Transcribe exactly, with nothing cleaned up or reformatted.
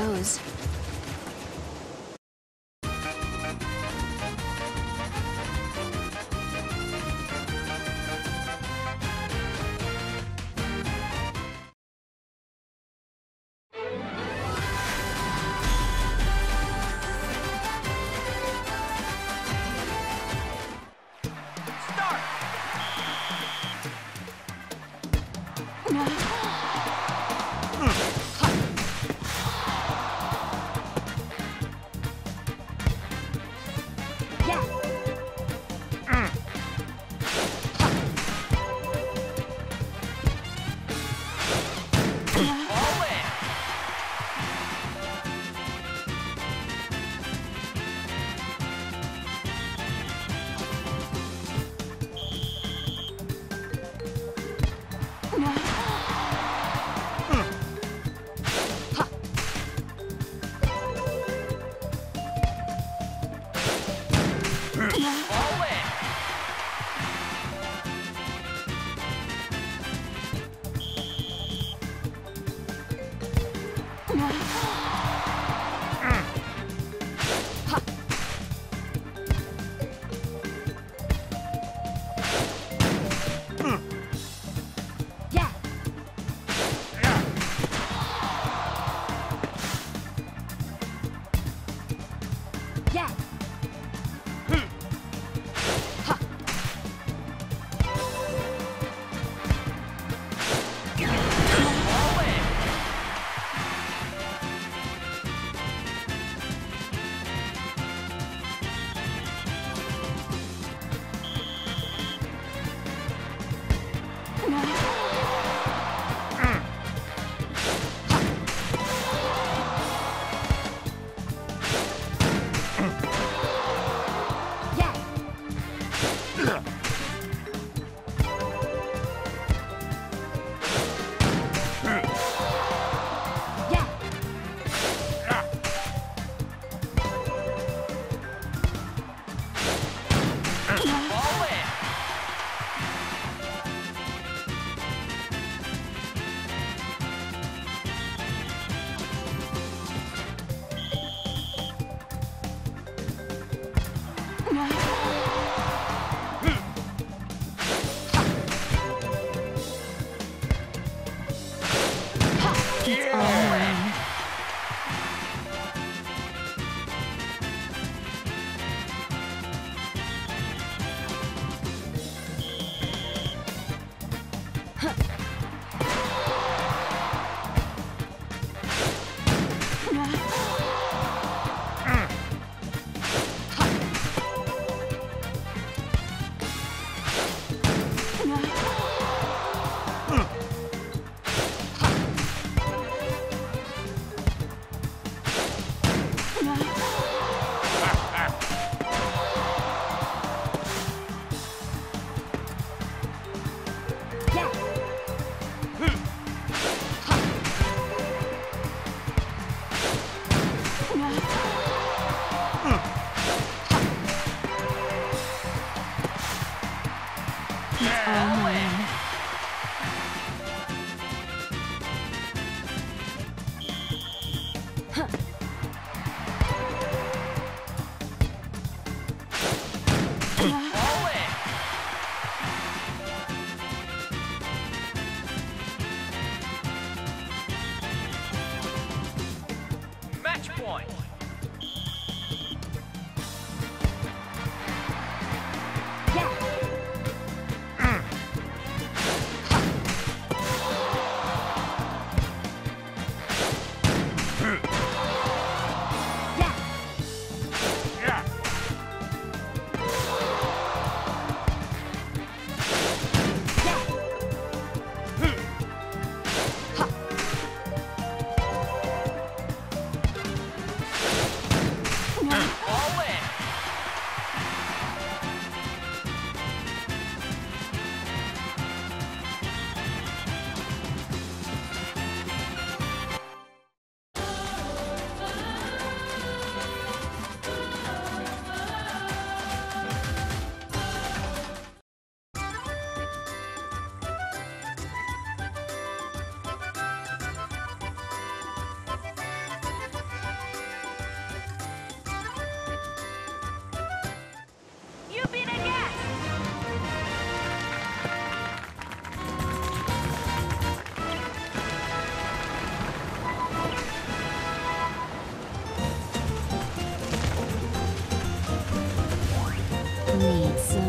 goes. knees.